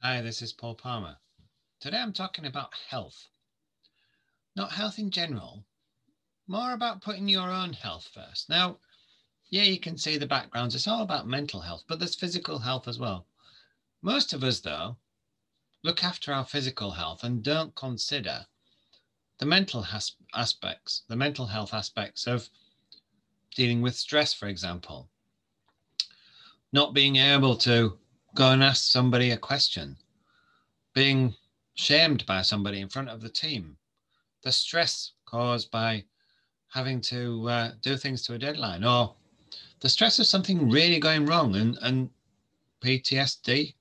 Hi, this is Paul Palmer. Today I'm talking about health. Not health in general, more about putting your own health first. Now, yeah, you can see the backgrounds. It's all about mental health, but there's physical health as well. Most of us, though, look after our physical health and don't consider the mental aspects, the mental health aspects of dealing with stress, for example. Not being able to go and ask somebody a question, being shamed by somebody in front of the team, the stress caused by having to do things to a deadline, or the stress of something really going wrong and PTSD,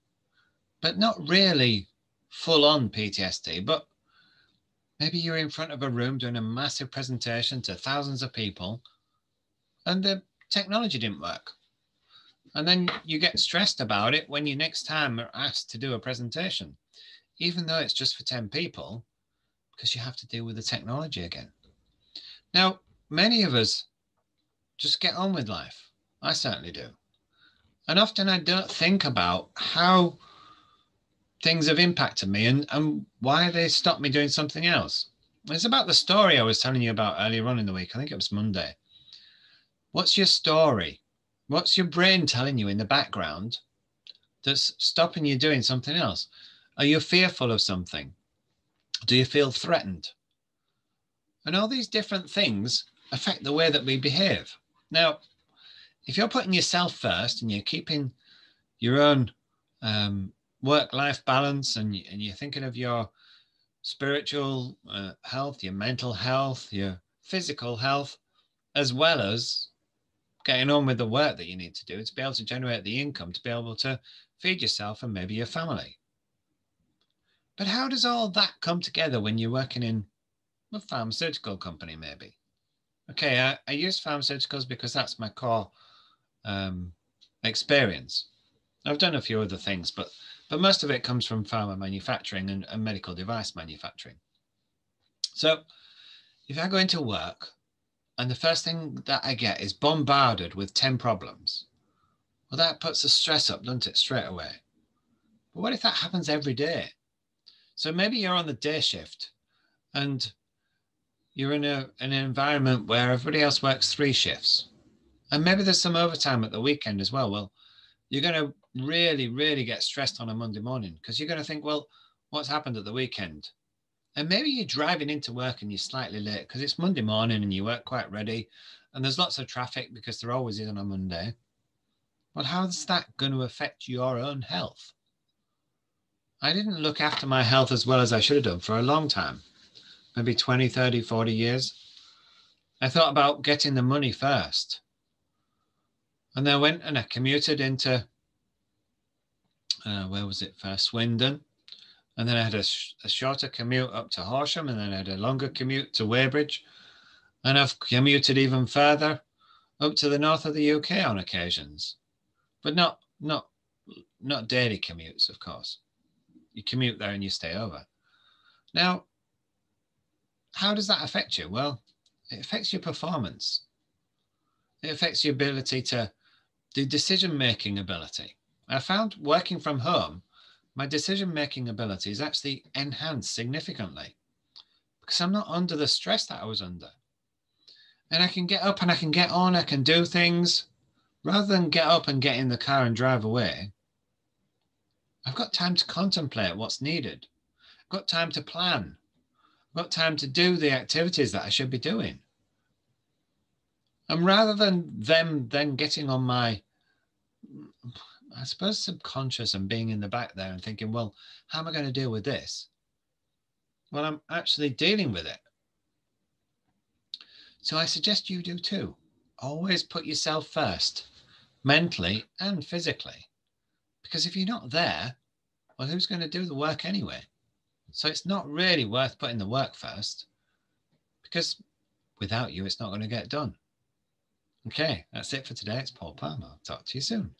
but not really full-on PTSD, but maybe you're in front of a room doing a massive presentation to thousands of people and the technology didn't work. And then you get stressed about it when you next time are asked to do a presentation, even though it's just for 10 people, because you have to deal with the technology again. Now, many of us just get on with life. I certainly do. And often I don't think about how things have impacted me and why they stopped me doing something else. It's about the story I was telling you about earlier on in the week. I think it was Monday. What's your story? What's your brain telling you in the background that's stopping you doing something else? Are you fearful of something? Do you feel threatened? And all these different things affect the way that we behave. Now, if you're putting yourself first and you're keeping your own work-life balance and you're thinking of your spiritual health, your mental health, your physical health, as well as getting on with the work that you need to do to be able to generate the income, to be able to feed yourself and maybe your family. But how does all that come together when you're working in a pharmaceutical company, maybe? Okay, I use pharmaceuticals because that's my core experience. I've done a few other things, but most of it comes from pharma manufacturing and medical device manufacturing. So if I go into work, and the first thing that I get is bombarded with 10 problems. Well, that puts the stress up, doesn't it, straight away? But what if that happens every day? So maybe you're on the day shift and you're in an environment where everybody else works 3 shifts. And maybe there's some overtime at the weekend as well. Well, you're going to really, really get stressed on a Monday morning because you're going to think, well, what's happened at the weekend? And maybe you're driving into work and you're slightly late because it's Monday morning and you weren't quite ready and there's lots of traffic because there always is on a Monday. Well, how's that going to affect your own health? I didn't look after my health as well as I should have done for a long time, maybe 20, 30, 40 years. I thought about getting the money first. And then I went and I commuted into, where was it first, Swindon. And then I had a shorter commute up to Horsham, and then I had a longer commute to Weybridge. And I've commuted even further up to the north of the UK on occasions, but not daily commutes, of course. You commute there and you stay over. Now, how does that affect you? Well, it affects your performance. It affects your ability to do decision-making ability. I found working from home, my decision-making ability is actually enhanced significantly because I'm not under the stress that I was under. And I can get up and I can get on, I can do things. Rather than get up and get in the car and drive away, I've got time to contemplate what's needed. I've got time to plan. I've got time to do the activities that I should be doing. And rather than them then getting on my, I suppose, subconscious and being in the back there and thinking, well, how am I going to deal with this? Well, I'm actually dealing with it. So I suggest you do too. Always put yourself first, mentally and physically. Because if you're not there, well, who's going to do the work anyway? So it's not really worth putting the work first, because without you, it's not going to get done. Okay, that's it for today. It's Paul Palmer. I'll talk to you soon.